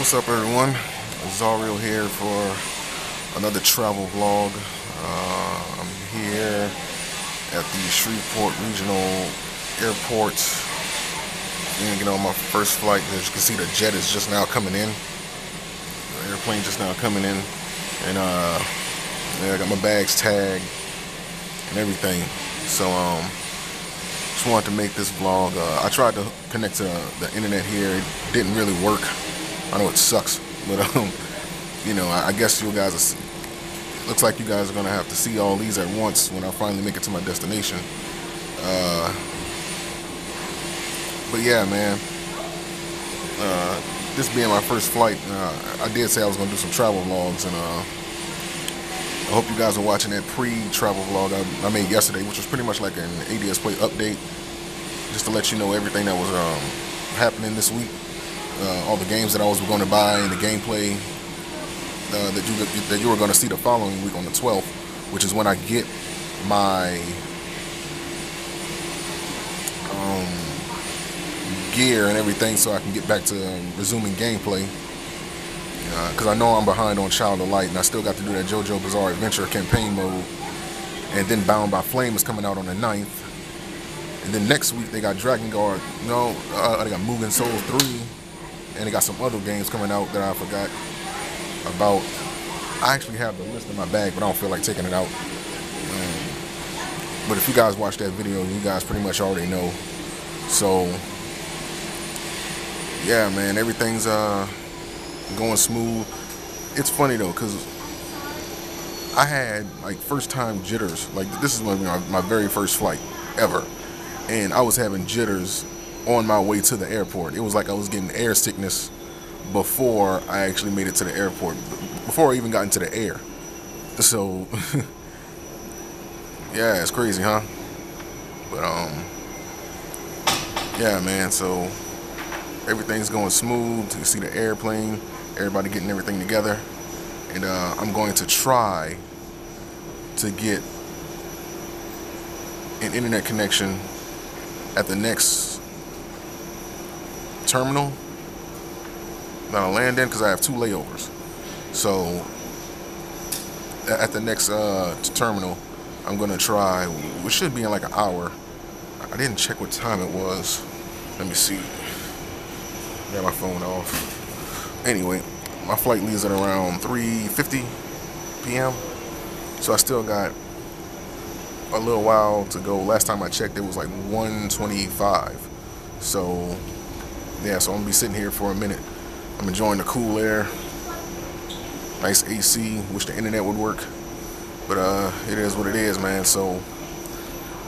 What's up, everyone? Azariel here for another travel vlog. I'm here at the Shreveport Regional Airport. I'm getting on my first flight. As you can see, the jet is just now coming in. The airplane just now coming in. And yeah, I got my bags tagged and everything. So just wanted to make this vlog. I tried to connect to the internet here. It didn't really work. I know it sucks, but you know, I guess you guys are, looks like you guys are gonna have to see all these at once when I finally make it to my destination. But yeah, man, this being my first flight, I did say I was gonna do some travel vlogs, and I hope you guys are watching that pre-travel vlog I made yesterday, which was pretty much like an ADS Play update, just to let you know everything that was happening this week. All the games that I was going to buy and the gameplay that you were going to see the following week on the 12th, which is when I get my gear and everything, so I can get back to resuming gameplay. Because I know I'm behind on Child of Light, and I still got to do that Jojo Bizarre Adventure campaign mode. And then Bound by Flame is coming out on the 9th. And then next week they got Dragon Guard. No, they got Mugen Soul 3. And they got some other games coming out that I forgot about. I actually have the list in my bag, but I don't feel like taking it out. But if you guys watch that video, you guys pretty much already know. So, yeah, man, everything's going smooth. It's funny, though, because I had, like, first-time jitters. Like, this is my very first flight ever. And I was having jitters on my way to the airport. It was like I was getting air sickness before I actually made it to the airport, before I even got into the air. So yeah, it's crazy, huh? But yeah, man, so everything's going smooth. You see the airplane, everybody getting everything together, and I'm going to try to get an internet connection at the next terminal that I land in, because I have two layovers. So at the next terminal, I'm gonna try. It should be in like an hour. I didn't check what time it was. Let me see. Got my phone off. Anyway, my flight leaves at around 3:50 p.m. so I still got a little while to go. Last time I checked, it was like 1:25. So yeah, so I'm gonna be sitting here for a minute. I'm enjoying the cool air, nice AC. Wish the internet would work, but it is what it is, man. So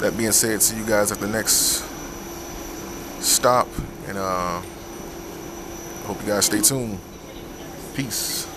that being said, see you guys at the next stop, and hope you guys stay tuned. Peace.